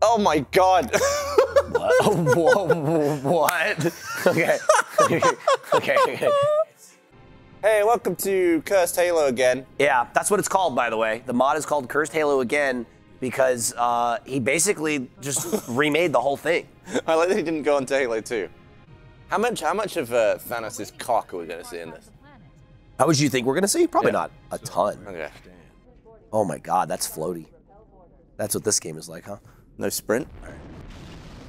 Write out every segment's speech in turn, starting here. Oh my God. What? Whoa, what? Okay. Okay. Hey, welcome to Cursed Halo Again. Yeah, that's what it's called, by the way. The mod is called Cursed Halo Again because he basically just remade the whole thing. I like that he didn't go on to Halo 2. How much of Thanos' cock are we going to see in this? How much do you think we're going to see? Probably not a ton. Okay. Oh my God, that's floaty. That's what this game is like, huh? No sprint? All right.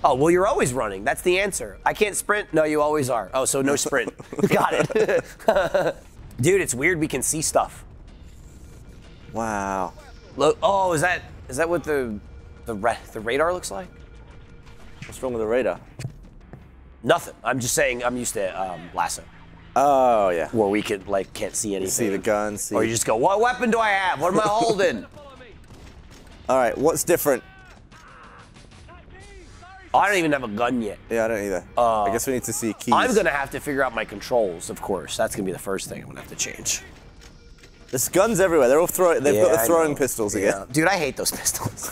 Oh, well, you're always running. That's the answer. I can't sprint. No, you always are. Oh, so no sprint. Got it. Dude, it's weird we can see stuff. Wow. Look, oh, is that what the radar looks like? What's wrong with the radar? Nothing. I'm just saying I'm used to lasso. Oh, yeah. Where we could, like, can't see anything. See the gun, see... Or you just go, what weapon do I have? What am I holding? All right, what's different? Oh, I don't even have a gun yet. Yeah, I don't either. I guess we need to see keys. I'm going to have to figure out my controls, of course. That's going to be the first thing I'm going to have to change. There's guns everywhere. They're all throwing. They've got the throwing pistols again. Dude, I hate those pistols.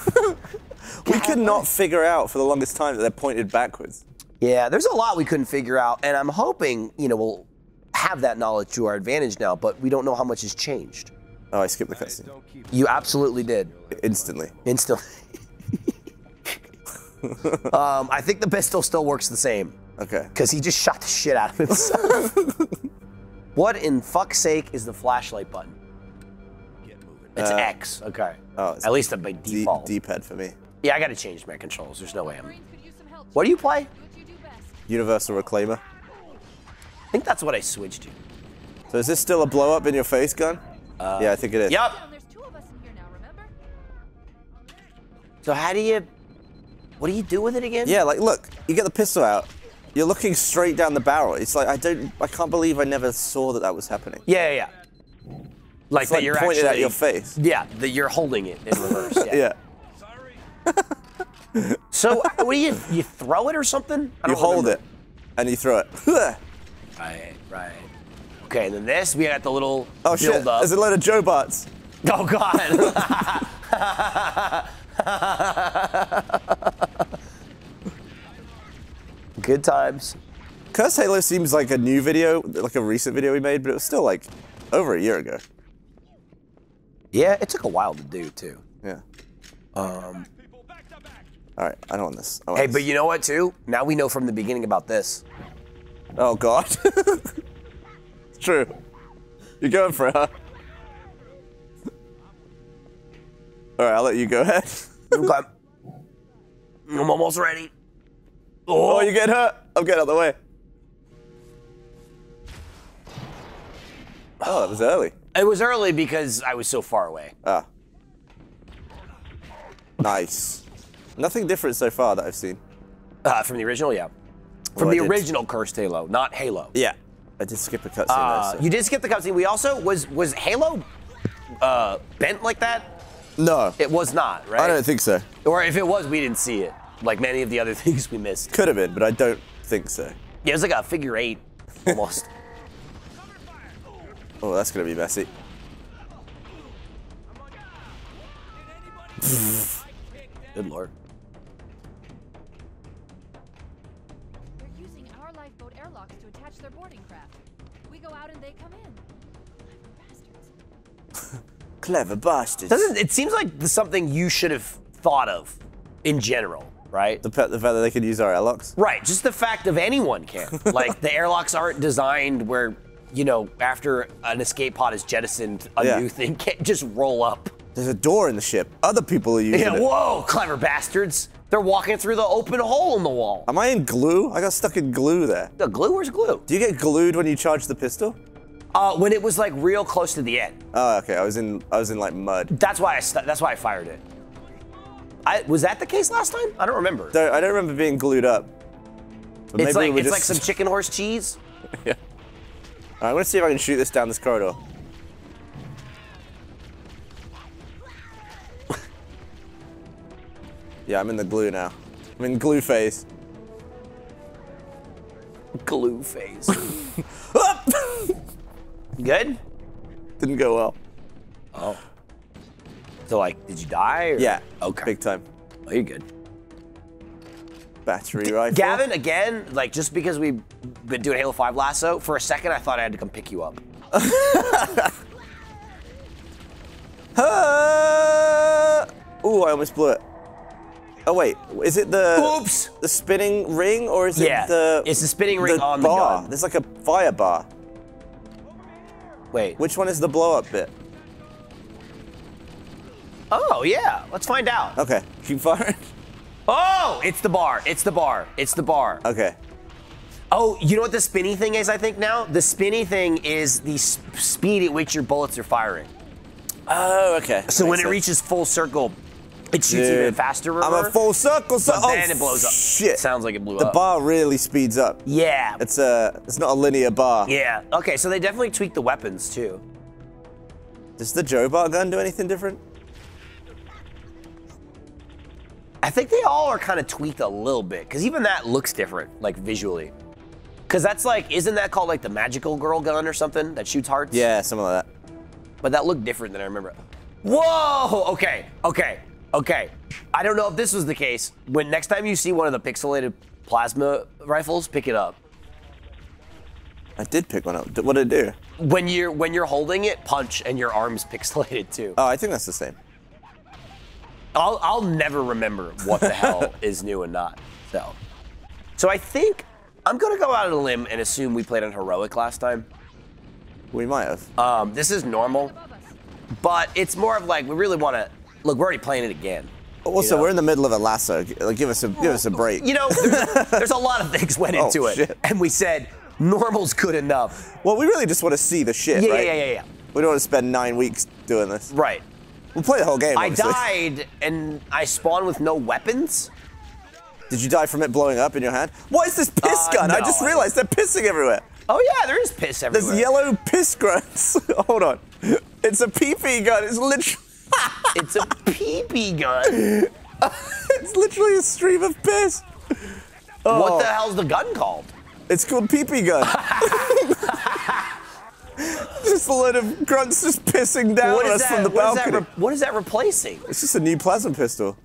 We could not figure out for the longest time that they're pointed backwards. Yeah, there's a lot we couldn't figure out, and I'm hoping, you know, we'll have that knowledge to our advantage now, but we don't know how much has changed. Oh, I skipped the cutscene. You absolutely did. Instantly. Instantly. I think the pistol still works the same. Okay. Because he just shot the shit out of himself. What in fuck's sake is the flashlight button? It's X. Okay. Oh, it's at least by default. D-pad for me. Yeah, I got to change my controls. There's no way I'm... What do you play? Universal Reclaimer. I think that's what I switched to. So is this still a blow-up in your face gun? Yeah, I think it is. Yep. So how do you... What do you do with it again? Yeah, like, look, you get the pistol out. You're looking straight down the barrel. It's like, I can't believe I never saw that was happening. Yeah. Like that you're pointed actually, at your face. Yeah, that you're holding it in reverse. Yeah. Sorry. So, what do you throw it or something? You hold remember. It, and you throw it. Right. Okay, and then this, we got the little build up. There's a load of Joe bots. Oh, God. Good times. Cursed Halo seems like a new video, like a recent video we made, but it was still like over a year ago. Yeah, it took a while to do too. Yeah. All right, I don't want this. Hey, but you know what too? Now we know from the beginning about this. Oh God. It's true. You're going for it, huh? All right, I'll let you go ahead. Okay. I'm almost ready. Oh, you get hurt? I'm getting out of the way. Oh, that was early. It was early because I was so far away. Ah. Nice. Nothing different so far that I've seen. From the original, yeah. From the original Cursed Halo, not Halo. Yeah. I did skip the cutscene though, so. You did skip the cutscene. We also, was Halo bent like that? No. It was not, right? I don't think so. Or if it was, we didn't see it, like many of the other things we missed. Could have been, but I don't think so. Yeah, it was like a figure 8, almost. Oh, that's gonna be messy. Good Lord. They're using our lifeboat airlocks to attach their boarding craft. We go out and they come in. Bastards. Clever bastards. It seems like something you should have thought of in general, right? The fact that they could use our airlocks? Right, just the fact of anyone can. Like, the airlocks aren't designed where, you know, after an escape pod is jettisoned, a new thing can't just roll up. There's a door in the ship. Other people are using it. Whoa, clever bastards. They're walking through the open hole in the wall. Am I in glue? I got stuck in glue there. The glue? Where's glue? Do you get glued when you charge the pistol? When it was like real close to the end. Oh, okay. I was in like mud. That's why I fired it. Was that the case last time? I don't remember. I don't remember being glued up. But it's maybe like it's just... like some chicken horse cheese. Yeah. All right, I'm gonna see if I can shoot this down this corridor. Yeah, I'm in the glue now. I'm in glue phase. Glue phase. Good? Didn't go well. Oh. So like, did you die? Or? Yeah. Okay. Big time. Oh, you're good. battery rifle. Gavin, again, like, just because we've been doing Halo 5 lasso, for a second I thought I had to come pick you up. Ooh, I almost blew it. Oh wait, is it the oops, the spinning ring, or is it the it's the spinning ring on the gun? There's like a fire bar. Wait, which one is the blow up bit? Oh yeah, let's find out. Okay, keep firing. Oh, it's the bar. It's the bar. It's the bar. Okay. Oh, you know what the spinny thing is? I think now the spinny thing is the speed at which your bullets are firing. Oh, okay. So when it reaches full circle, it shoots even faster. Remember? I'm a full circle, so then it blows up. Shit! Sounds like it blew up. The bar really speeds up. Yeah. It's a. It's not a linear bar. Yeah. Okay, so they definitely tweaked the weapons too. Does the Joe Bar gun do anything different? I think they all are kind of tweaked a little bit, because even that looks different, like visually. Because that's like, isn't that called like the magical girl gun or something that shoots hearts? Yeah, something like that. But that looked different than I remember. Whoa! Okay, okay, okay. I don't know if this was the case. When next time you see one of the pixelated plasma rifles, pick it up. I did pick one up. What did it do? When you're holding it, punch, and your arm's pixelated too. Oh, I think that's the same. I'll never remember what the hell is new and not. So I think I'm gonna go out on a limb and assume we played on heroic last time. We might have. This is normal, but it's more of like we really want to look. We're already playing it again. Well, so we're in the middle of a lasso. Like, give us a break. You know, there's a lot of things went into it, and we said normal's good enough. Well, we really just want to see the shit, right? Yeah. We don't want to spend 9 weeks doing this. Right. We'll play the whole game, obviously. I died, and I spawned with no weapons? Did you die from it blowing up in your hand? What is this piss gun? No, I just realized they're pissing everywhere. Oh yeah, there is piss everywhere. There's yellow piss grunts. Hold on. It's a pee-pee gun. It's literally... It's a pee-pee gun? It's literally a stream of piss. Oh. What the hell's the gun called? It's called pee-pee gun. Just a load of grunts just pissing down on us from the balcony. What is that replacing? It's just a new plasma pistol.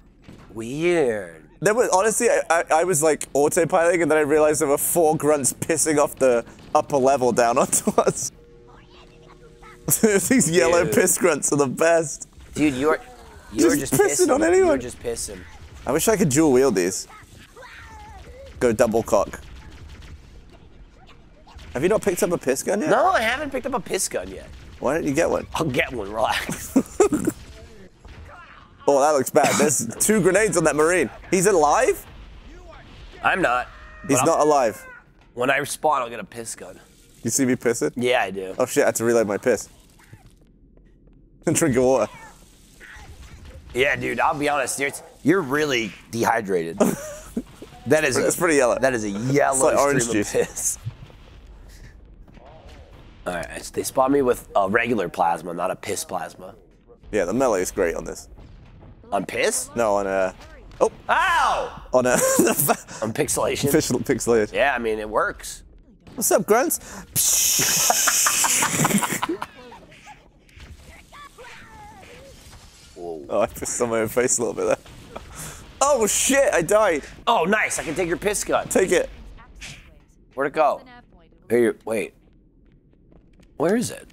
Weird. There was, honestly, I was like autopiloting, and then I realized there were 4 grunts pissing off the upper level down onto us. These yellow piss grunts are the best. Dude, you were just pissing on anyone. You were just pissing. I wish I could dual wield these. Go double cock. Have you not picked up a piss gun yet? No, I haven't picked up a piss gun yet. Why don't you get one? I'll get one, relax. Oh, that looks bad. There's 2 grenades on that Marine. He's alive? I'm not. He's not alive. When I respawn, I'll get a piss gun. You see me pissing? Yeah, I do. Oh shit, I have to reload my piss. And drink of water. Yeah, dude, I'll be honest, you're really dehydrated. That is it's pretty yellow. That is a yellow like orange stream juice. Of piss. All right, they spawned me with a regular plasma, not a piss plasma. Yeah, the melee is great on this. On piss? No, on a... Oh! Ow! On a... on pixelation? Pixelation. Yeah, I mean, it works. What's up, grunts? Whoa. Oh, I pissed on my own face a little bit there. Oh, shit, I died. Oh, nice, I can take your piss gun. Take it. Where'd it go? Here, wait. Where is it?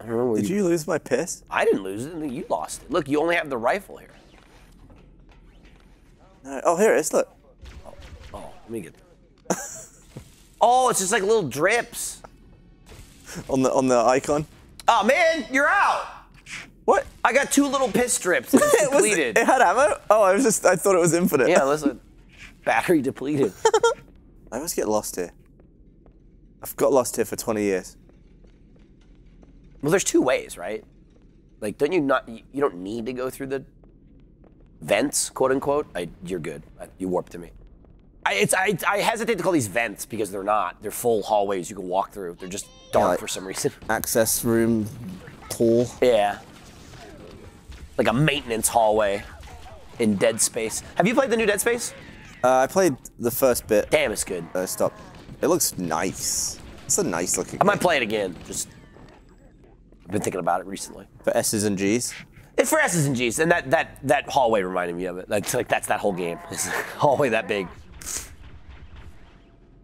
I don't know. Did you lose my piss? I didn't lose it. You lost it. Look, you only have the rifle here. No, oh, here it is. Look. Oh, let me get that. Oh, it's just like little drips. On the icon. Oh man, you're out. What? I got 2 little piss drips. It's depleted. It had ammo. Oh, I thought it was infinite. Yeah, listen. Battery depleted. I always get lost here. I've got lost here for 20 years. Well, there's 2 ways, right? Like, you don't need to go through the vents, quote unquote. You're good. You warped to me. I hesitate to call these vents because they're not. They're full hallways you can walk through. They're just dark like for some reason. Access room, pool. Yeah. Like a maintenance hallway in Dead Space. Have you played the new Dead Space? I played the first bit. Damn, it's good. Stop. It looks nice. It's a nice looking game. I might play it again. I've been thinking about it recently. For S's and G's? It's for S's and G's, and that hallway reminded me of it. That's that whole game. It's a hallway that big.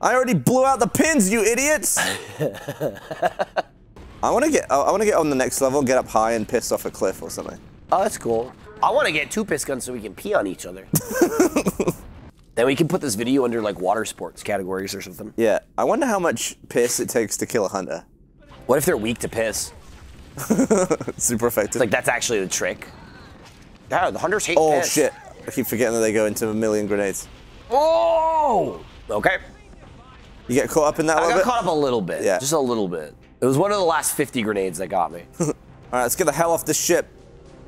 I already blew out the pins, you idiots! I want to get on the next level, get up high, and piss off a cliff or something. Oh, that's cool. I want to get two piss guns so we can pee on each other. Then we can put this video under like water sports categories or something. Yeah, I wonder how much piss it takes to kill a hunter. What if they're weak to piss? Super effective. It's like that's actually the trick. Yeah, the hunters hate piss. Oh shit! I keep forgetting that they go into a million grenades. Oh. Okay. You get caught up in that a little bit? I got caught up a little bit. Yeah. Just a little bit. It was one of the last 50 grenades that got me. All right, let's get the hell off this ship.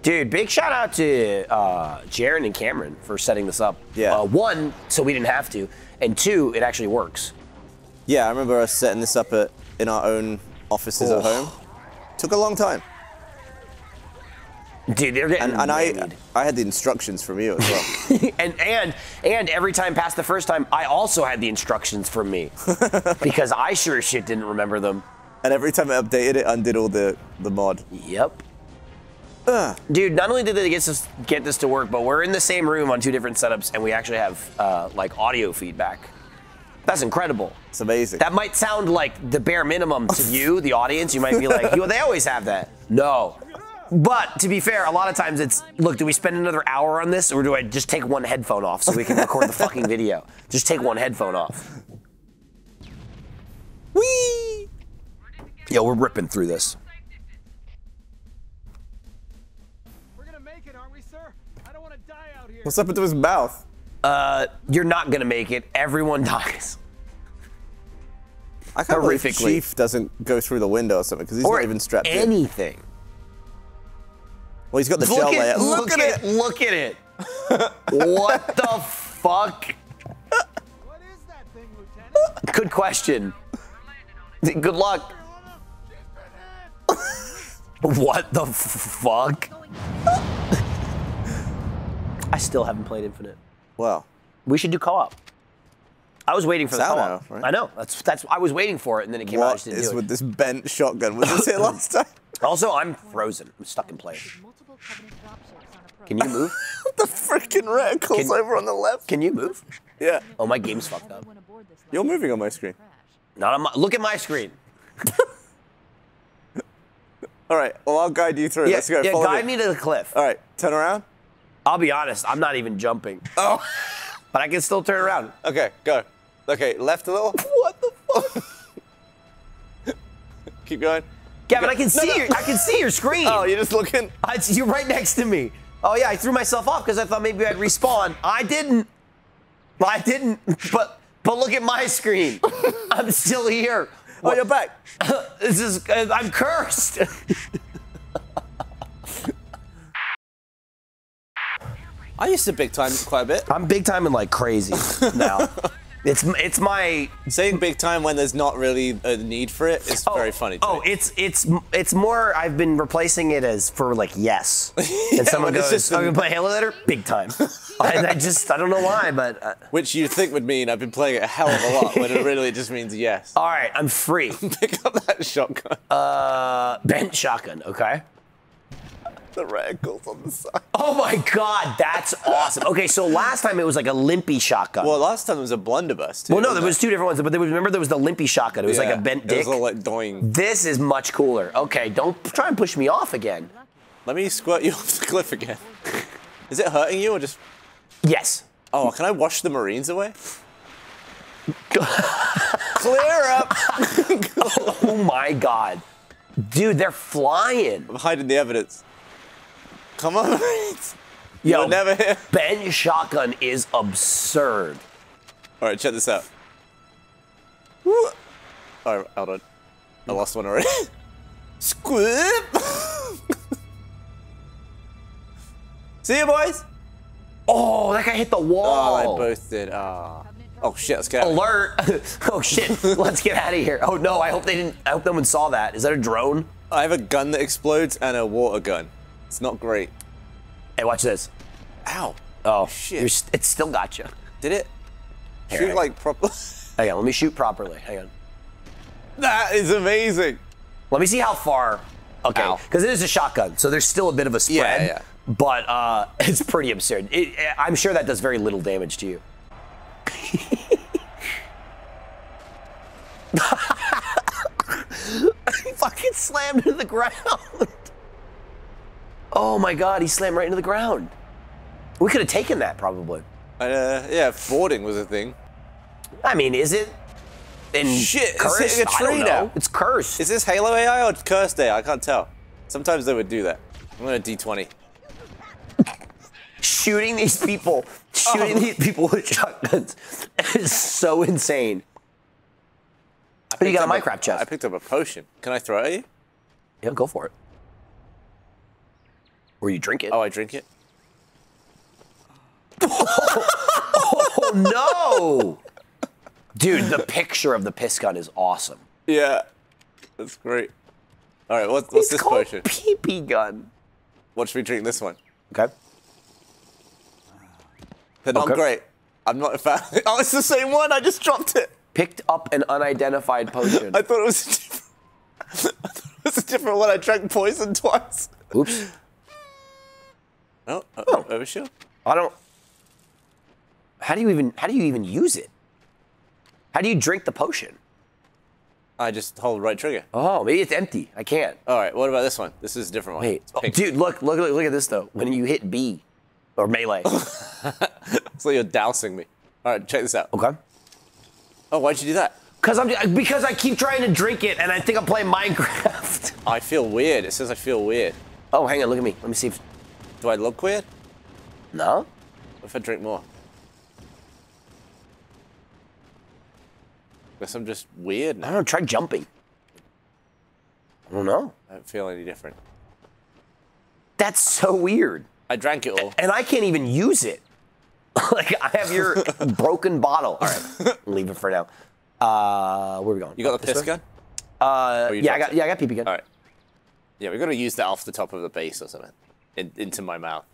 Dude, big shout out to Jaren and Cameron for setting this up. Yeah. One, so we didn't have to, and two, it actually works. Yeah, I remember us setting this up in our own offices at home. Took a long time. Dude, they're getting and I had the instructions from you as well. and every time past the first time, I also had the instructions from me because I sure as shit didn't remember them. And every time I updated it, undid all the mod. Yep. Ugh. Dude, not only did they get this to work, but we're in the same room on two different setups, and we actually have like audio feedback. That's incredible. It's amazing. That might sound like the bare minimum to you, the audience. You might be like, well, they always have that. No. But to be fair, a lot of times it's, look, do we spend another hour on this, or do I just take one headphone off so we can record the fucking video? Just take one headphone off. Whee! Yo, we're ripping through this. We're gonna make it, aren't we, sir? I don't want to die out here. What's up into his mouth? You're not gonna make it. Everyone dies. I can't believe Chief doesn't go through the window or something because he's not even strapped in. Anything. Well, he's got the shell layout. Look at it! Look at it! What the fuck? What is that thing, Lieutenant? Good question. Good luck. What the fuck? I still haven't played Infinite. Wow. We should do co-op. I was waiting for the co-op. Right? I know. That's I was waiting for it, and then it came out. I just didn't do it. What is with this bent shotgun? Was this here last time? Also, I'm frozen. I'm stuck in place. Can you move? The freaking radicals over on the left. Can you move? Yeah. Oh, my game's fucked up. You're moving on my screen. Not on my. Look at my screen. All right. Well, I'll guide you through. Yeah, let's go. Yeah, guide me to the cliff. All right. Turn around. I'll be honest. I'm not even jumping. Oh. But I can still turn around. Okay. Go. Okay. Left a little. What the fuck? Keep going. Gavin, I can see I can see your screen. Oh, you're just looking. You're right next to me. Oh yeah, I threw myself off because I thought maybe I'd respawn. I didn't. But look at my screen. I'm still here. Oh, you're back. This is. I'm cursed. I used to big time quite a bit. I'm big time and like crazy now. It's my saying big time when there's not really a need for it. It's very funny. To me. It's more. I've been replacing it as for like yes. Yeah, and someone goes, "I'm gonna play Halo later." Big time. And I don't know why, but which you think would mean I've been playing it a hell of a lot when it really just means yes. All right, I'm free. Pick up that shotgun. Bent shotgun. Okay. The radicals on the side. Oh my god, that's awesome. Okay, so last time it was like a limpy shotgun. Well, last time it was a blunderbuss too. Well, no, there was two different ones, but remember there was the limpy shotgun. It was like a bent dick. It was all like doing. This is much cooler. Okay, don't try and push me off again. Let me squirt you off the cliff again. Is it hurting you or just? Yes. Oh, can I wash the Marines away? Clear up. Oh my god. Dude, they're flying. I'm hiding the evidence. Come on, yo, never hit. Ben's shotgun is absurd. All right, check this out. Woo. All right, hold on. I lost one already. Squib. See you, boys. Oh, that guy hit the wall. Oh, they both did. Oh shit, let's get out. Alert. Oh shit, let's get out of here. Oh no, I hope they didn't. I hope no one saw that. Is that a drone? I have a gun that explodes and a water gun. It's not great. Hey, watch this. Ow. Oh, shit. It still got you. Did it? Here, shoot like properly. Hang on, let me shoot properly. Hang on. That is amazing. Let me see how far. Okay, because it is a shotgun, so there's still a bit of a spread, but it's pretty absurd. I'm sure that does very little damage to you. He fucking slammed into the ground. Oh my god, he slammed right into the ground. We could have taken that, probably. Yeah, boarding was a thing. I mean, is it? Shit, it's like a tree now. It's cursed. Is this Halo AI or cursed AI? I can't tell. Sometimes they would do that. I'm gonna D20. Shooting these people, shooting these people with shotguns is so insane. But you got a Minecraft chest. I picked up a potion. Can I throw it at you? Yeah, go for it. Or you drink it. Oh, I drink it. Oh no! Dude, the picture of the piss gun is awesome. Yeah, that's great. All right, what's this potion? It's called pee-pee gun. What should we drink this one? Okay. They're not great. I'm not a fan. Oh, it's the same one. I just dropped it. Picked up an unidentified potion. I thought it was a different, I thought it was a different one. I drank poison twice. Oops. Oh, overshoot. I don't. How do you even use it? How do you drink the potion? I just hold right trigger. Oh, maybe it's empty. I can't. All right, what about this one? This is a different one. Wait, dude, look at this though. When you hit B, or melee. So you're dousing me. All right, check this out. Okay. Oh, why'd you do that? Because I keep trying to drink it, and I think I'm playing Minecraft. I feel weird. It says I feel weird. Oh, hang on, look at me. Let me see if. Do I look weird? No. What if I drink more? Guess I'm just weird now. I don't know, try jumping. I don't know. I don't feel any different. That's so weird. I drank it all. And I can't even use it. Like, I have your broken bottle. All right, leave it for now. Where are we going? You got the piss gun? Yeah, I got PP gun. All right. Yeah, we've got to use that off the top of the base or something. Into my mouth.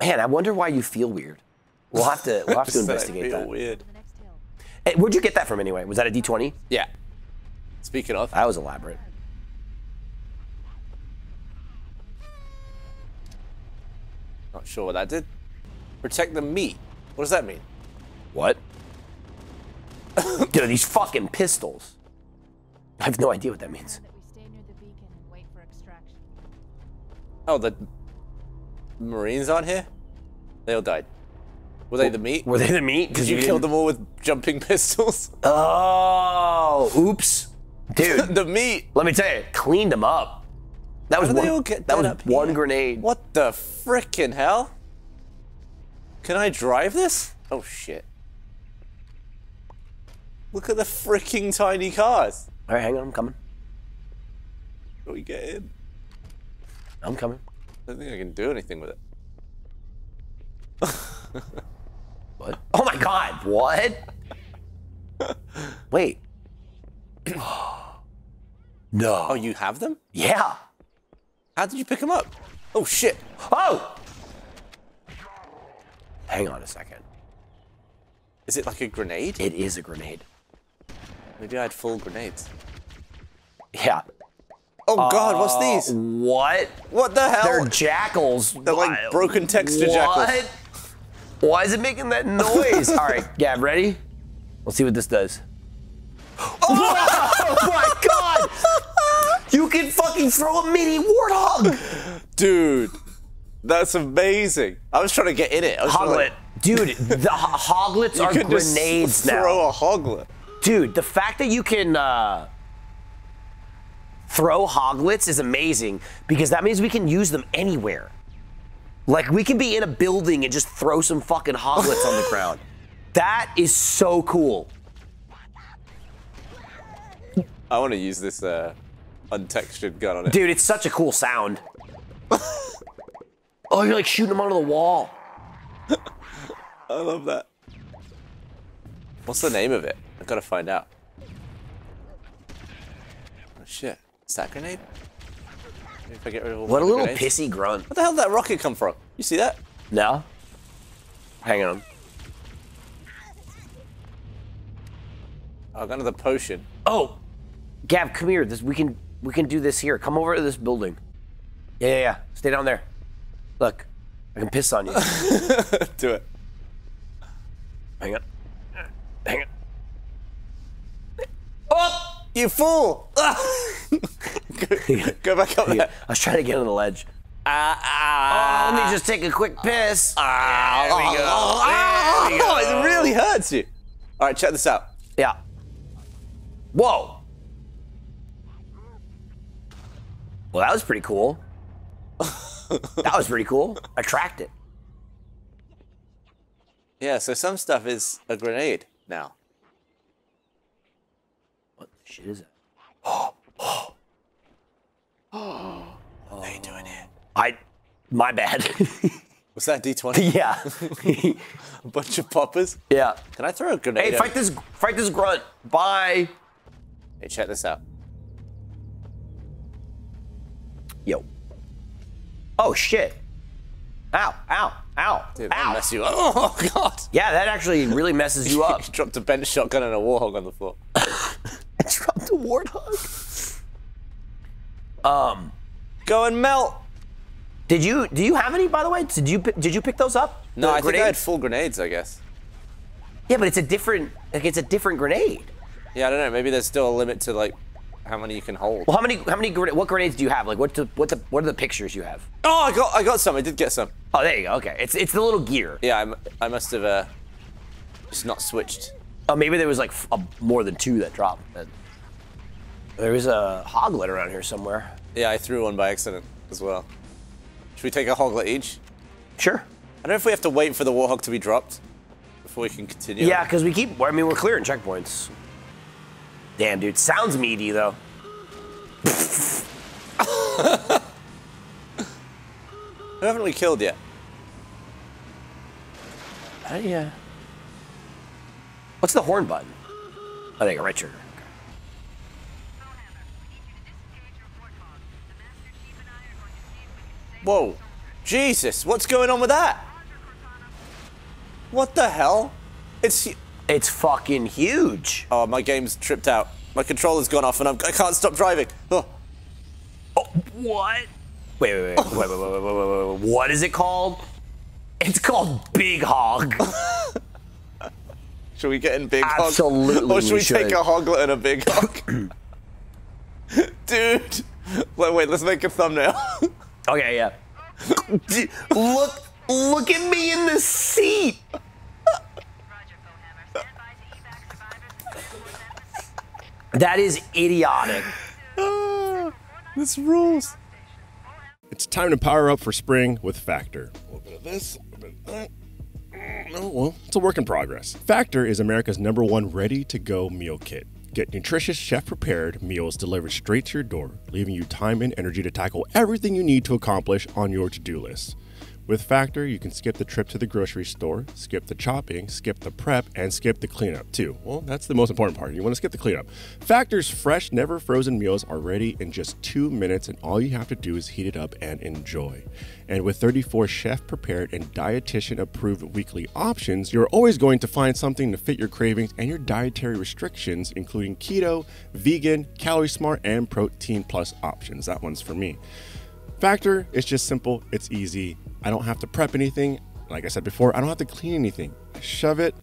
Man, I wonder why you feel weird. We'll have to investigate that. I feel weird. Hey, where'd you get that from anyway? Was that a D20? Yeah. Speaking of. That was elaborate. Not sure what that did. Protect the meat. What does that mean? What? Dude, these fucking pistols. I have no idea what that means. Oh, the Marines aren't here? They all died. Were they the meat? Were they the meat? Because you killed them all with jumping pistols. Oh, oops. Dude. The meat. Let me tell you, cleaned them up. That was one grenade. What the frickin' hell? Can I drive this? Oh, shit. Look at the frickin' tiny cars. All right, hang on, I'm coming. How do we get in? I'm coming. I don't think I can do anything with it. What? Oh my god, what? Wait. No. Oh, you have them? Yeah. How did you pick them up? Oh shit. Oh! Hang on a second. Is it like a grenade? It is a grenade. Maybe I had full grenades. Yeah. Oh god, what's these? What? What the hell? They're jackals. They're like broken texture jackals. What? Why is it making that noise? All right, yeah, ready? Let's see what this does. Oh, oh my god! You can fucking throw a mini warthog! Dude, that's amazing. I was trying to get in it. Hoglet. Dude, the hoglets are grenades now. You can throw a hoglet. Dude, the fact that you can throw hoglets is amazing because that means we can use them anywhere. Like, we can be in a building and just throw some fucking hoglets on the ground. That is so cool. I want to use this untextured gun on it. Dude, it's such a cool sound. Oh, you're like shooting them onto the wall. I love that. What's the name of it? I've got to find out. Oh, shit. Is that a grenade? If I get rid of all what a little grenades. Pissy grunt. Where the hell did that rocket come from? You see that? No. Hang on. I got another potion. Oh! Gav, come here. This we can We can do this here. Come over to this building. Yeah. Stay down there. Look, I can piss on you. Do it. Hang on. Hang on. Oh, you fool! go back up there. I was trying to get on the ledge. Oh, let me just take a quick piss. There we go. It really hurts you. All right, check this out. Yeah. Whoa. Well, that was pretty cool. That was pretty cool. I tracked it. Yeah, so some stuff is a grenade now. What the shit is it? What are you doing here? My bad. Was that D20? Yeah. A bunch of poppers? Yeah. Can I throw a grenade? Hey, fight this grunt. Bye. Hey, check this out. Yo. Oh, shit. Ow. Dude, ow. Mess you up. Oh, God. Yeah, that actually really messes you up. You dropped a bench shotgun and a warthog on the floor. I dropped a warthog? Go and melt. Do you have any, by the way? Did you pick those up? No, I think I had full grenades, I guess. Yeah, but it's a different grenade. Yeah, I don't know. Maybe there's still a limit to like how many you can hold. Well, what grenades do you have? Like what are the pictures you have? Oh, I got some. I did get some. Oh, there you go. Okay, it's the little gear. Yeah, I must have just not switched. Oh, maybe there was like more than two that dropped. There is a hoglet around here somewhere. Yeah, I threw one by accident as well. Should we take a hoglet each? Sure. I don't know if we have to wait for the warhog to be dropped before we can continue. Yeah, because we're clearing checkpoints. Damn, dude, sounds meaty though. Who haven't we killed yet? Yeah. What's the horn button? I think a right trigger. Whoa, Jesus, what's going on with that? What the hell? It's fucking huge. Oh, my game's tripped out. My controller's gone off and I can't stop driving. Oh. Oh, what? Wait, what is it called? It's called Big Hog. Should we get in Big Hog? Absolutely. Or should we take a hoglet and a Big Hog? Dude, wait, let's make a thumbnail. Okay, yeah. Look at me in the seat. That is idiotic. This rules. It's time to power up for spring with Factor. A little bit of this, a little bit of that. Oh, well, it's a work in progress. Factor is America's #1 ready-to-go meal kit. Get nutritious, chef-prepared meals delivered straight to your door, leaving you time and energy to tackle everything you need to accomplish on your to-do list. With Factor, you can skip the trip to the grocery store, skip the chopping, skip the prep, and skip the cleanup too. Well, that's the most important part. You want to skip the cleanup. Factor's fresh, never frozen meals are ready in just 2 minutes, and all you have to do is heat it up and enjoy. And with 34 chef-prepared and dietitian-approved weekly options, you're always going to find something to fit your cravings and your dietary restrictions, including keto, vegan, calorie smart, and protein plus options. That one's for me. Factor is just simple. It's easy. I don't have to prep anything. Like I said before, I don't have to clean anything. I shove it.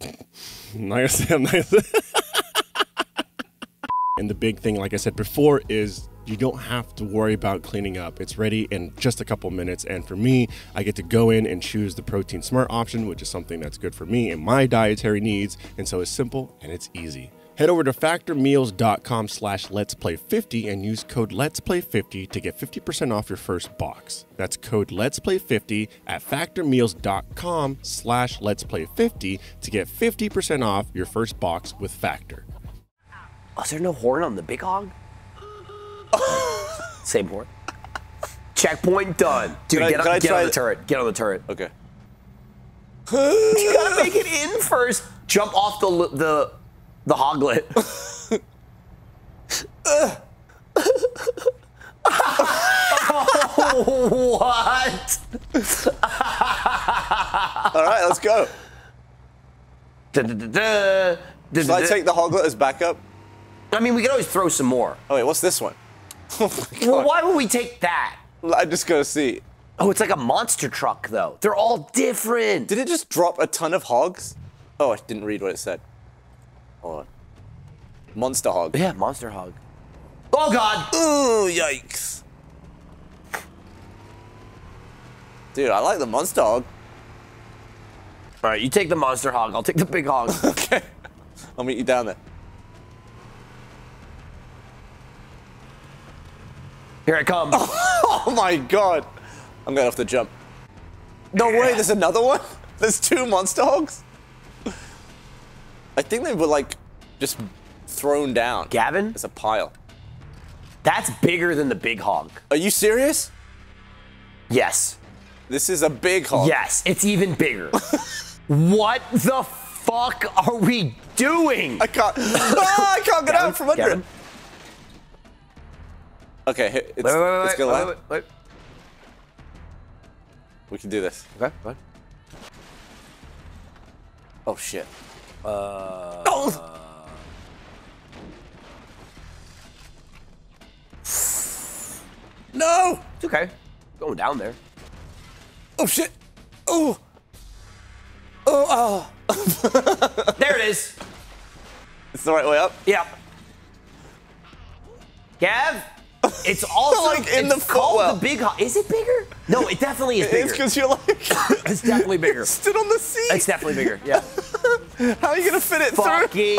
And the big thing, like I said before, is you don't have to worry about cleaning up. It's ready in just a couple minutes. And for me, I get to go in and choose the protein smart option, which is something that's good for me and my dietary needs. And so it's simple and it's easy. Head over to factormeals.com/letsplay50 and use code letsplay50 to get 50% off your first box. That's code letsplay50 at factormeals.com/letsplay50 to get 50% off your first box with Factor. Oh, is there no horn on the Big Hog? Same horn. Checkpoint done. Dude, get on the turret. Get on the turret. Okay. You gotta make it in first. Jump off the hoglet. Oh, what? All right, let's go. Should I take the hoglet as backup? I mean, we could always throw some more. Oh, wait, what's this one? Oh my God. Well, why would we take that? I'm just gonna see. Oh, it's like a monster truck, though. They're all different. Did it just drop a ton of hogs? Oh, I didn't read what it said. Hold on. Monster hog. Yeah, monster hog. Oh, God. Ooh, yikes. Dude, I like the monster hog. All right, you take the monster hog. I'll take the big hog. Okay. I'll meet you down there. Here I come. Oh, my God. I'm going to have to jump. No way, there's another one? There's two monster hogs? I think they were, like, just thrown down. Gavin? It's a pile. That's bigger than the big hog. Are you serious? Yes. This is a big hog. Yes, it's even bigger. What the fuck are we doing? I can't. Ah, I can't get Gavin, out from under it. Okay, it's, wait, gonna land. Wait. We can do this. Okay, go ahead. Oh, shit. Oh. No! It's okay. Going down there. Oh, shit. Oh. Oh, oh. There it is. It's the right way up? Yep. Gav? It's also like in the called the big hog. Is it bigger? No, it definitely is bigger. It's because you're like. It's definitely bigger. Stood on the seat. It's definitely bigger. Yeah. How are you gonna fit it fucking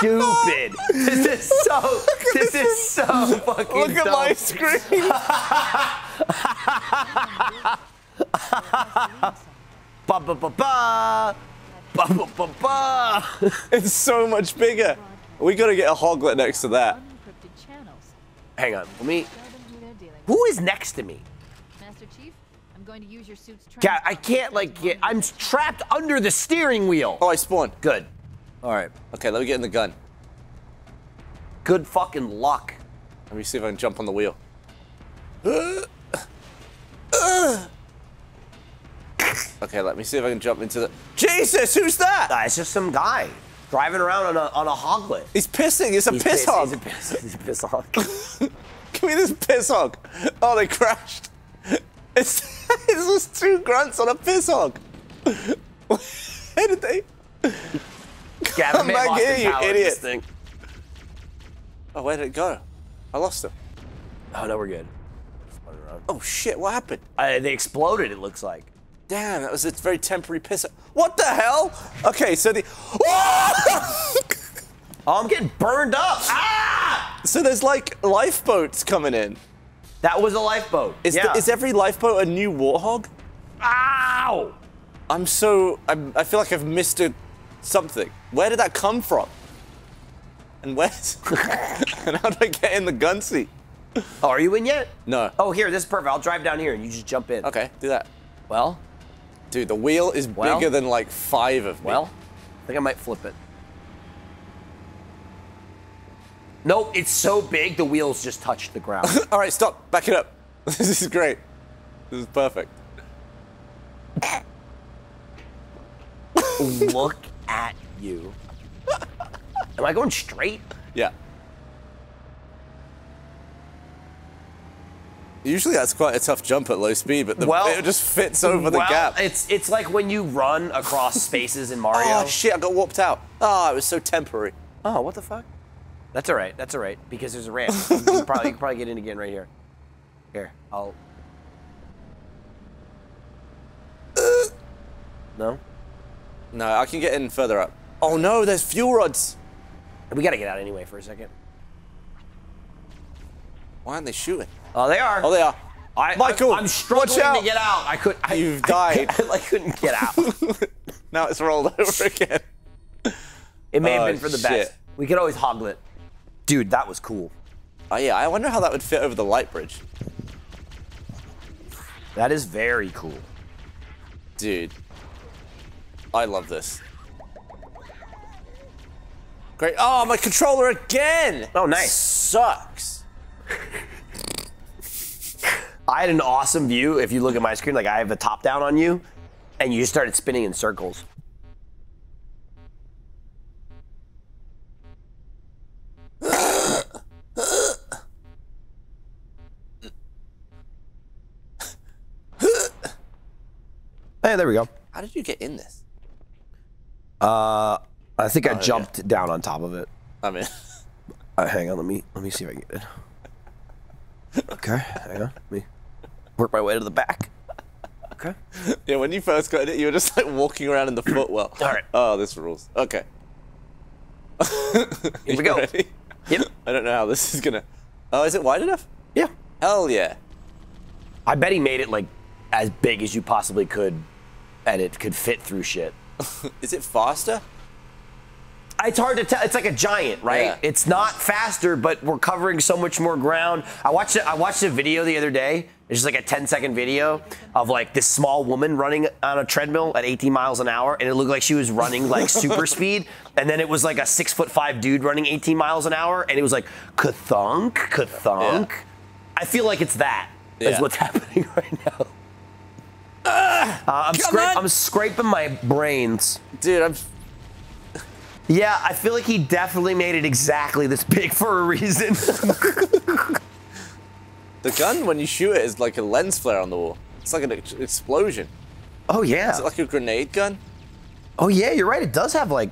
through? Fucking stupid. This is so fucking. Look at dumb. My screen. Ba ba ba ba. Ba ba ba ba. It's so much bigger. We gotta get a hoglet next to that. Hang on, let me. Who is next to me? Master Chief, I'm going to use your suit's trap. I can't, like, get. I'm trapped under the steering wheel. Oh, I spawned. Good. All right. Okay, let me get in the gun. Good fucking luck. Let me see if I can jump on the wheel. Okay, let me see if I can jump into the. Jesus, who's that? It's just some guy driving around on a hoglet. He's pissing. It's a piss hog. He's a piss hog. Give me this piss hog. Oh, they crashed. It's just two grunts on a piss hog. Where did they? Gavin, come back here, you idiot. Oh, where did it go? I lost him. Oh, no, we're good. Oh, shit, what happened? They exploded, it looks like. Damn, that was a very temporary piss. What the hell? Okay, so the. Oh, I'm getting burned up. Ah! So there's like lifeboats coming in. That was a lifeboat. Is every lifeboat a new warthog? Ow! I feel like I've missed something. Where did that come from? And where's? And how did I get in the gun seat? Oh, are you in yet? No. Oh, here, this is perfect. I'll drive down here and you just jump in. Okay, do that. Well. Dude, the wheel is bigger than like 5 of me. Well, I think I might flip it. No, it's so big, the wheels just touched the ground. All right, stop, back it up. This is great. This is perfect. Look at you. Am I going straight? Yeah. Usually that's quite a tough jump at low speed, but it just fits over the gap. It's like when you run across spaces in Mario. Oh, shit, I got warped out. Oh, it was so temporary. Oh, what the fuck? That's all right, because there's a ramp. You can probably get in again right here. Here, I'll... No? No, I can get in further up. Oh, no, there's fuel rods. We got to get out anyway for a second. Why aren't they shooting? Oh, they are. Oh, they are. Michael, I'm struggling to get out. You've died. I couldn't get out. Now it's rolled over again. It may have been for the best. We could always hoglet. Dude, that was cool. Oh, yeah. I wonder how that would fit over the light bridge. That is very cool. Dude, I love this. Great. Oh, my controller again. Oh, nice. Sucks. I had an awesome view. If you look at my screen, like I have the top down on you, and you just started spinning in circles. Hey, there we go. How did you get in this? I think I jumped down on top of it. I'm in. Hang on, let me see if I can get in. Okay, hang on. Let me work my way to the back. Okay. Yeah, when you first got it, you were just like walking around in the footwell. All right. Oh, this rules. Okay. Here we go. Ready? Yep. I don't know how this is gonna. Oh, is it wide enough? Yeah. Hell yeah. I bet he made it like as big as you possibly could, and it could fit through shit. Is it faster? It's hard to tell. It's like a giant, right? Yeah. It's not faster, but we're covering so much more ground. I watched a video the other day. It's just like a 10-second video of like this small woman running on a treadmill at 18 miles an hour, and it looked like she was running like super speed. And then it was like a 6'5" dude running 18 miles an hour, and it was like ka-thunk, ka-thunk. Yeah. I feel like it's that is what's happening right now. I'm scraping my brains, dude. Yeah, I feel like he definitely made it exactly this big for a reason. The gun, when you shoot it, is like a lens flare on the wall. It's like an explosion. Oh, yeah. Is it like a grenade gun? Oh, yeah, you're right. It does have like...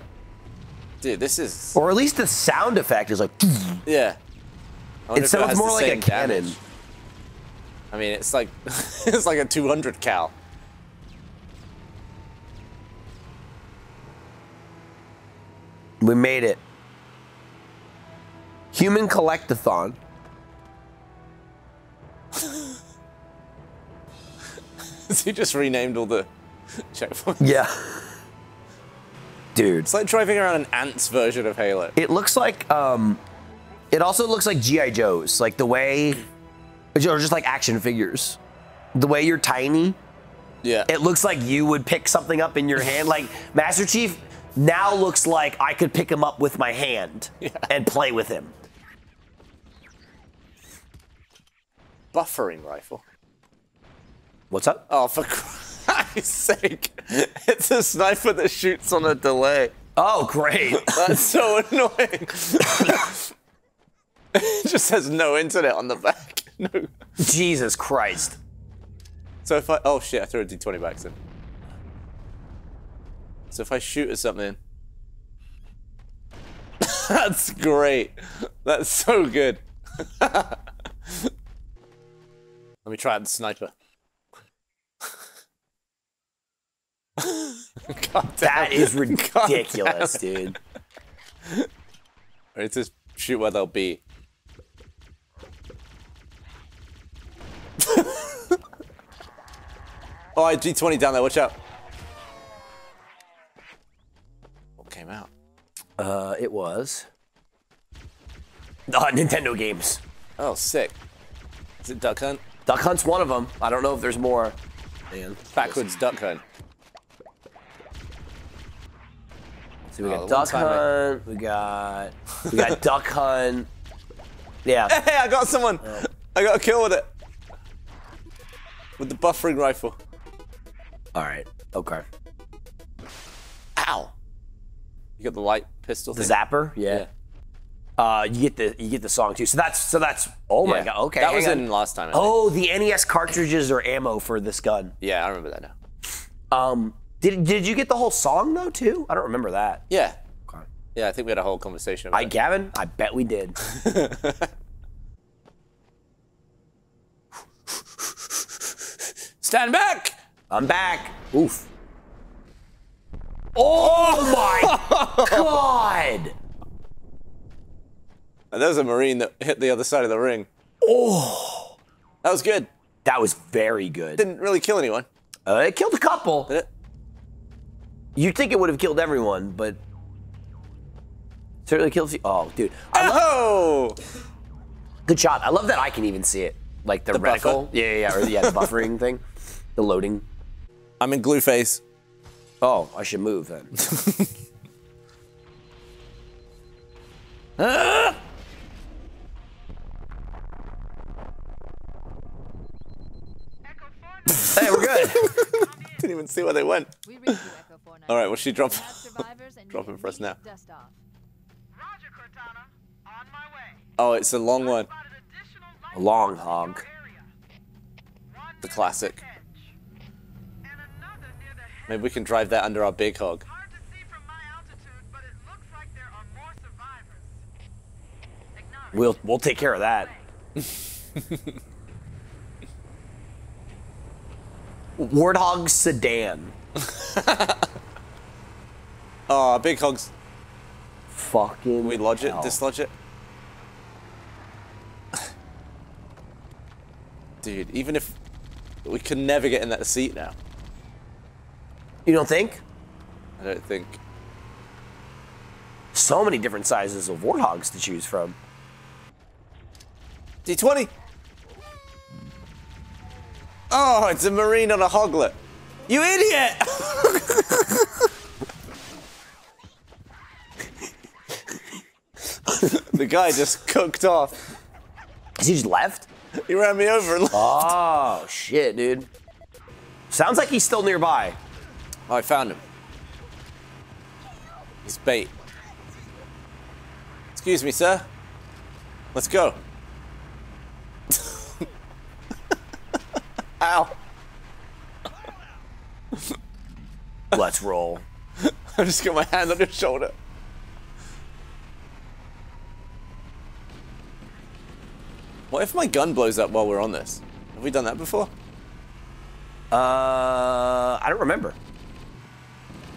Dude, this is... Or at least the sound effect is like... Yeah. It sounds more like a cannon. I mean, it's like... it's like a 200 cal. We made it. Human collect-a-thon. He just renamed all the checkpoints. Yeah. Dude. It's like driving around an ants version of Halo. It looks like, it also looks like G.I. Joes. Like the way, or just like action figures. The way you're tiny. Yeah. It looks like you would pick something up in your hand. Like Master Chief now looks like I could pick him up with my hand and play with him. Buffering rifle. What's up? Oh, for Christ's sake. It's a sniper that shoots on a delay. Oh, great. That's so annoying. It just has no internet on the back. No. Jesus Christ. So if I... Oh, shit. I threw a D20 back in. So if I shoot at something... That's great. That's so good. Let me try out the sniper. That is ridiculous, dude. It's just shoot where they'll be. Oh, I G20 down there. Watch out. What came out? It was Nintendo games. Oh, sick. Is it Duck Hunt? Duck Hunt's one of them. I don't know if there's more. Man, backwards Duck Hunt. So we got Duck Hunt. We got Duck Hunt. Yeah. Hey, I got someone. I got a kill with it. With the buffering rifle. All right. Okay. Ow. You got the light pistol. The zapper. Yeah. You get the song too. So that's. Oh my god. Okay. That was in last time. Oh, the NES cartridges are ammo for this gun. Yeah, I remember that now. Did you get the whole song though too? I don't remember that. Yeah. Okay. Yeah, I think we had a whole conversation about it. Gavin, I bet we did. Stand back! I'm back. Oof. Oh my god! And there was a Marine that hit the other side of the ring. Oh. That was good. That was very good. Didn't really kill anyone. It killed a couple. Did it? You'd think it would have killed everyone, but certainly kills you. Oh, dude. Good shot. I love that I can even see it. Like the reticle. Yeah, yeah, yeah. Or the buffering thing. The loading. I'm in glue face. Oh, I should move then. Hey, we're good. Didn't even see where they went. All right, what's she dropping? Dropping for us now. Oh, it's a long one. A long hog. The classic. Maybe we can drive that under our big hog. Hard to see from my altitude, but it looks like there are more survivors. We'll take care of that. Warthog sedan. Oh, big hogs. Fucking. We lodge it, dislodge it. Dude, even if we can never get in that seat now. You don't think? I don't think. So many different sizes of warthogs to choose from. D20. Oh, it's a marine on a hoglet. You idiot! The guy just cooked off. He just left? He ran me over and left. Oh, shit, dude. Sounds like he's still nearby. Oh, I found him. He's bait. Excuse me, sir. Let's go. Ow. Let's roll. I just got my hand on his shoulder. What if my gun blows up while we're on this? Have we done that before? I don't remember.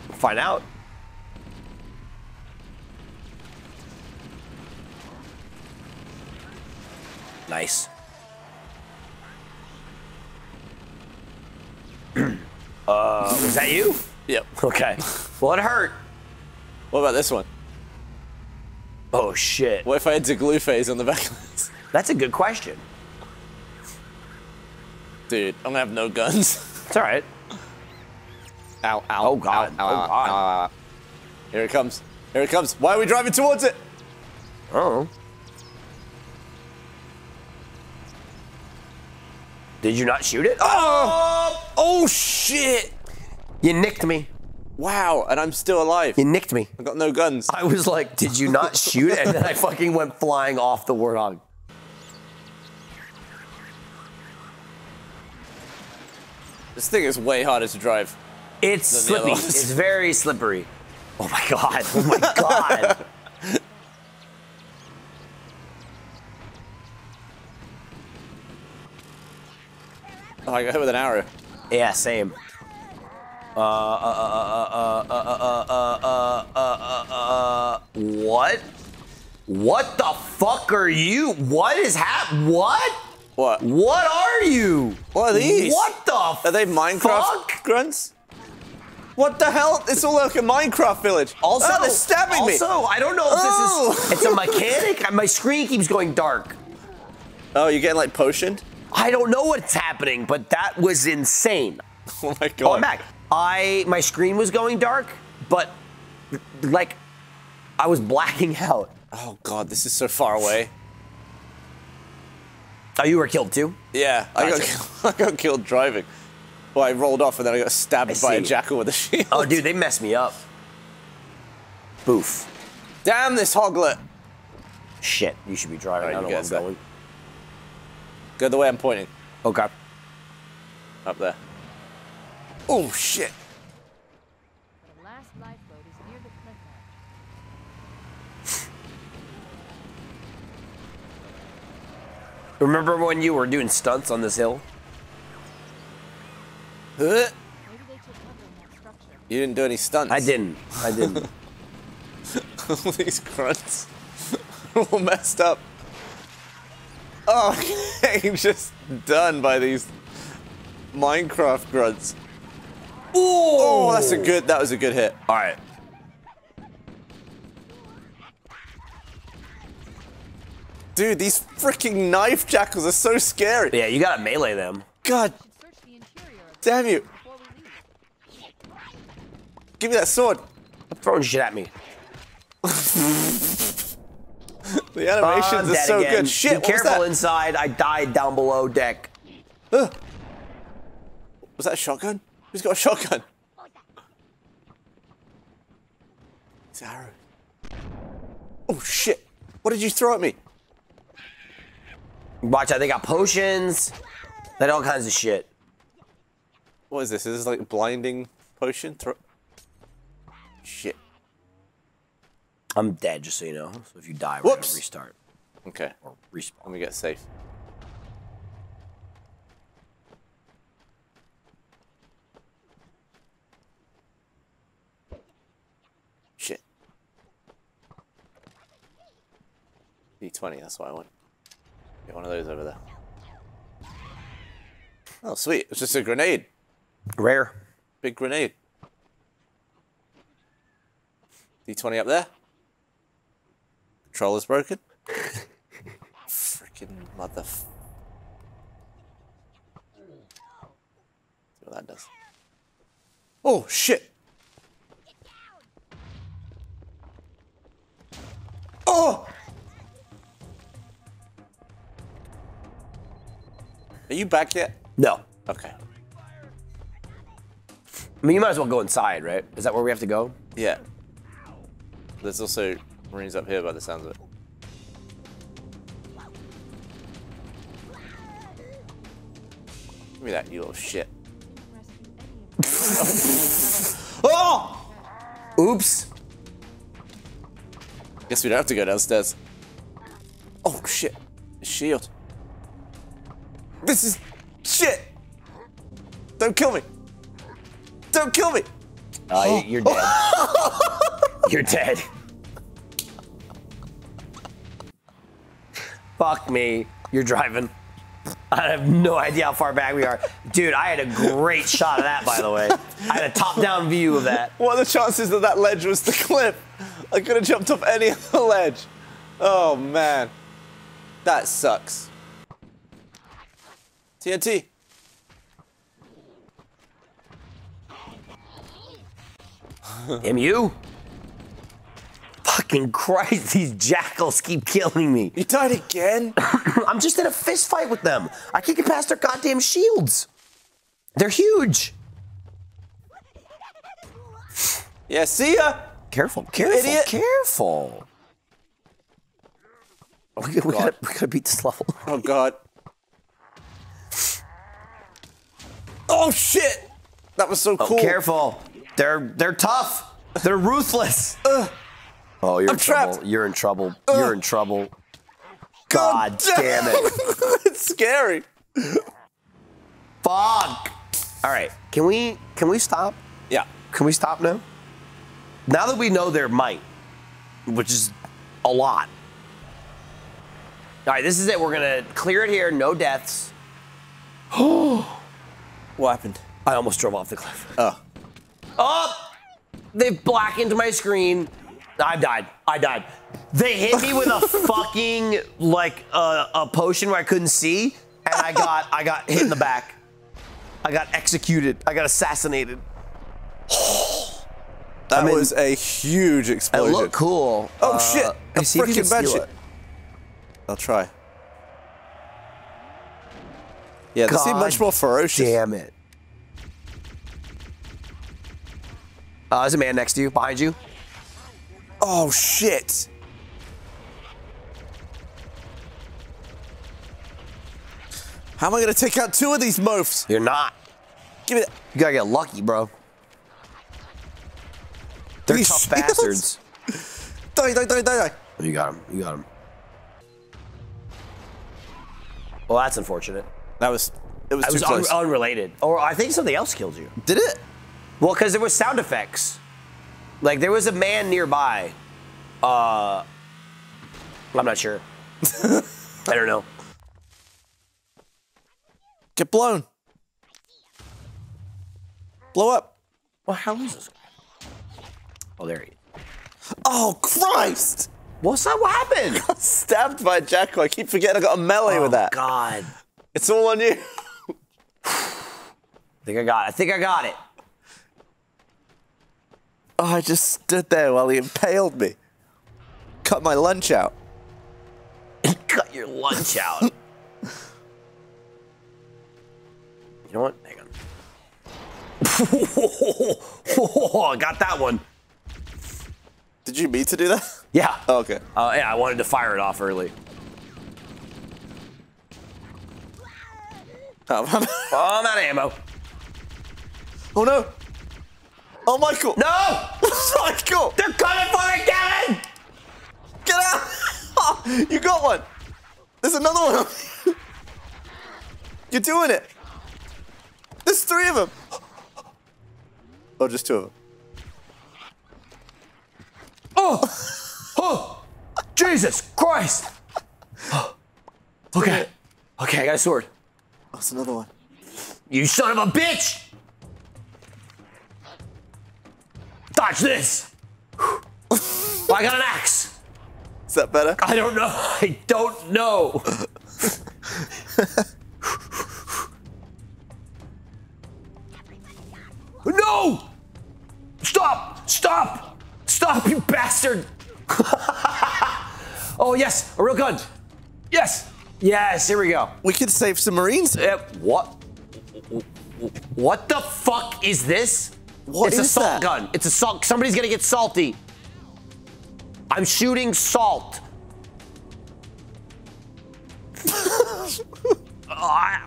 We'll find out. Nice. Was that you? Yep. Okay. Well, it hurt. What about this one? Oh, shit. What if I had to glue phase on the back of this? That's a good question. Dude, I'm gonna have no guns. It's all right. Ow, ow. Oh, God. Ow, ow, oh, God. Ow, ow. Here it comes. Here it comes. Why are we driving towards it? Oh. Did you not shoot it? Oh! Oh, shit! You nicked me. Wow, and I'm still alive. You nicked me. I got no guns. I was like, did you not shoot it? And then I fucking went flying off the warthog. This thing is way harder to drive. It's slippery. It's very slippery. Oh, my God. Oh, my God. Oh, I got hit with an arrow. Yeah, same. What? What the fuck are you? What is happening? What? What? What are you? What are these? What the fuck? Are they Minecraft grunts? What the hell? It's all like a Minecraft village. Also, oh, they're stabbing me. Also, I don't know if this is... It's a mechanic. My screen keeps going dark. Oh, you're getting like potioned? I don't know what's happening, but that was insane. Oh my God. Oh, I'm back. My screen was going dark, but like I was blacking out. Oh God, this is so far away. Oh, you were killed too? Yeah, I got killed driving. Well, I rolled off and then I got stabbed by a jackal with a shield. Oh dude, they messed me up. Boof. Damn this hoglet. Shit, you should be driving. Right, I don't know where I'm going. Go the way I'm pointing. Oh God. Up there. Oh shit. The last lifeboat is near the cliff edge. Remember when you were doing stunts on this hill? Maybe they took cover in that structure. You didn't do any stunts. I didn't. All these grunts are all messed up. Oh, I'm just done by these Minecraft grunts. Ooh. Oh, that's a good. That was a good hit. All right. Dude, these freaking knife jackals are so scary. Yeah, you gotta melee them. God. Damn you. Give me that sword. I'm throwing shit at me. The animations are so good. Shit, be careful inside. I died down below deck. Ugh. Was that a shotgun? Who's got a shotgun? It's an arrow. Oh, shit. What did you throw at me? Watch out. They got potions. They had all kinds of shit. What is this? Is this like blinding potion, throw... Shit. I'm dead, just so you know. So if you die, we're gonna restart. Okay. Or respawn. Let me get safe. Shit. D20, that's what I want. Get one of those over there. Oh, sweet. It's just a grenade. Rare. Big grenade. D20 up there. Controller's broken. Freaking mother. See what that does. Oh, shit. Oh! Are you back yet? No. Okay. I mean, you might as well go inside, right? Is that where we have to go? Yeah. There's also Marines up here by the sounds of it. Give me that, you little shit. Oh! Oops. Guess we don't have to go downstairs. Oh, shit. A shield. This is... shit! Don't kill me! Don't kill me! You're dead. You're dead. Fuck me. You're driving. I have no idea how far back we are. Dude, I had a great shot of that, by the way. I had a top-down view of that. What are the chances that that ledge was the cliff? I could have jumped off any other ledge. Oh, man. That sucks. TNT. Damn you. Fucking Christ, these jackals keep killing me. You died again? I'm just in a fist fight with them. I can't get past their goddamn shields. They're huge. Yeah, see ya. Careful, careful, idiot. Careful. Oh, we gotta beat this level. Oh, God. Oh, shit. That was so cool. Careful. They're tough. They're ruthless. Oh, you're in trouble. You're in trouble. You're in trouble. God damn it. It's scary. Fuck. All right. Can we stop? Yeah. Can we stop now? Now that we know their might, which is a lot. All right, this is it. We're going to clear it here. No deaths. What happened? I almost drove off the cliff. Oh. Oh! They've blackened my screen. I died. They hit me with a fucking, like, a potion where I couldn't see, and I got hit in the back. I got executed. I got assassinated. That was a huge explosion. It looked cool. Oh, shit. I see if you can steal it. I'll try. Yeah, they seem much more ferocious. Damn it. There's a man next to you, behind you. Oh, shit. How am I going to take out two of these mofs? You're not. Give me that. You got to get lucky, bro. They're tough bastards. Die. Oh, you got him. Well, that's unfortunate. That was unrelated. Or I think something else killed you. Did it? Well, because there was sound effects. Like, there was a man nearby. I'm not sure. I don't know. Get blown. Blow up. Well, how is this guy? Oh, there he is. Oh, Christ! What's that? What happened? I got stabbed by a jackal. I keep forgetting I got a melee with that. Oh, God. It's all on you. I think I got it. Oh, I just stood there while he impaled me. Cut my lunch out. Cut your lunch out. You know what? Hang on. I got that one. Did you mean to do that? Yeah. Oh, okay. Yeah, I wanted to fire it off early. Oh, I'm out of ammo. Oh, no. Oh, Michael! No! Michael! They're coming for me, Gavin! Get out! Oh, you got one! There's another one! You're doing it! There's three of them! Oh, just two of them. Oh! Oh! Jesus Christ! Okay. Okay, I got a sword. Oh, it's another one. You son of a bitch! Dodge this! Oh, I got an axe! Is that better? I don't know. I don't know. No! Stop! Stop! Stop, you bastard! Oh, yes, a real gun. Yes! Yes, here we go. We could save some Marines. What? What the fuck is this? What is that? It's a salt gun. It's a salt. Somebody's gonna get salty. I'm shooting salt. I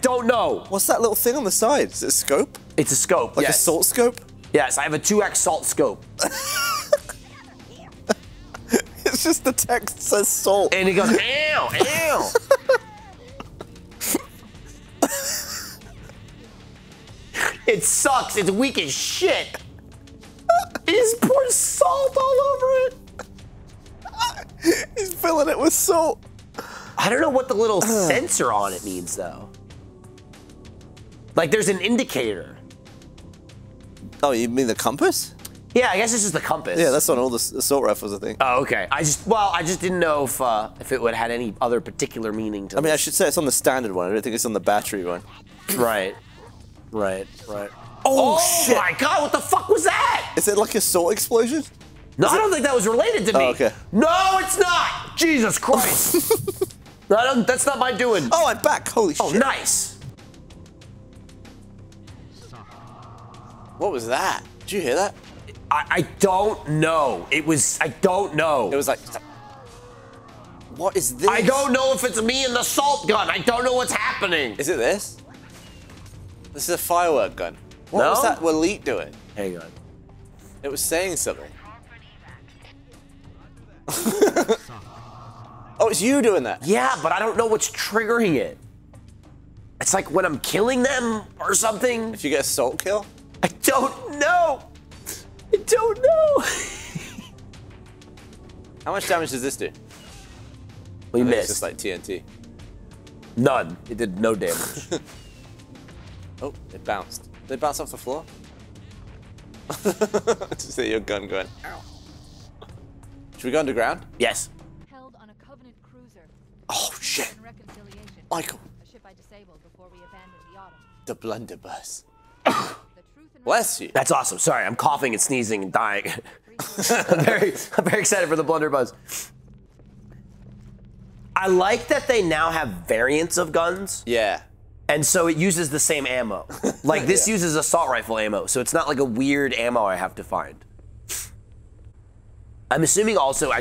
don't know. What's that little thing on the side? Is it a scope? It's a scope. Like a salt scope? Yes, I have a 2x salt scope. It's just the text says salt. And it goes, ow, ow. It sucks. It's weak as shit. He just poured salt all over it. He's filling it with salt. I don't know what the little sensor on it means, though. Like, there's an indicator. Oh, you mean the compass? Yeah, I guess this is the compass. Yeah, that's on all the assault rifles, I think. Oh, okay. I just didn't know if it would have had any other particular meaning to I mean, I should say it's on the standard one. I don't think it's on the battery one. Right. Right, right. Oh shit. My God, what the fuck was that? Is it like a salt explosion? No, I don't think that was related to me. Oh, okay. No, it's not! Jesus Christ. No, that's not my doing. Oh, I'm back, holy shit. Oh, nice. What was that? Did you hear that? I don't know. It was, I don't know. It was like, what is this? I don't know if it's me and the salt gun. I don't know what's happening. Is it this? This is a firework gun. What was that Elite doing? Hang on. It was saying something. Oh, it's you doing that. Yeah, but I don't know what's triggering it. It's like when I'm killing them or something. If you get a salt kill? I don't know. I don't know. How much damage does this do? We missed. It's just like TNT. None. It did no damage. Oh, it bounced. Did it bounce off the floor? Just say your gun going, ow. Should we go underground? Yes. Held on a Covenant cruiser. Oh, shit. Michael. A ship I disabled before we abandoned the autumn. The blunderbuss. Bless you. That's awesome. Sorry, I'm coughing and sneezing and dying. I'm very excited for the blunderbuss. I like that they now have variants of guns. Yeah. And so it uses the same ammo. Like this uses assault rifle ammo, so it's not like a weird ammo I have to find. I'm assuming also,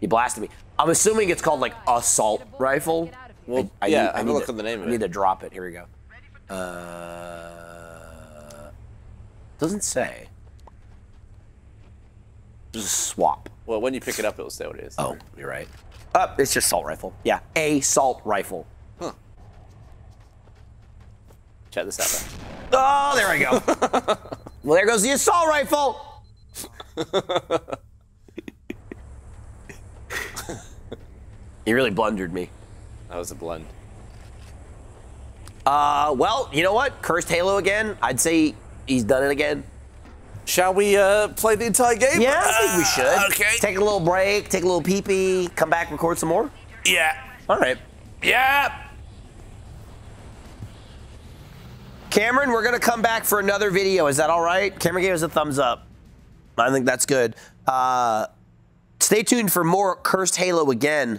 you blasted me. I'm assuming it's called like assault rifle. Well, yeah, I need to look at the name of it. I need to drop it, here we go. Doesn't say. Just swap. Well, when you pick it up, it'll say what it is. Oh, you're right. It's just assault rifle. Yeah, a assault rifle. Check this out. Oh, there we go. Well, there goes the assault rifle. You really blundered me. That was a blund. Well, you know what? Cursed Halo again. I'd say he's done it again. Shall we play the entire game? Yeah, I think we should. Okay. Take a little break, take a little pee-pee, come back, record some more? Yeah. All right. Yeah. Cameron, we're gonna come back for another video. Is that all right? Cameron gave us a thumbs up. I think that's good. Stay tuned for more Cursed Halo again.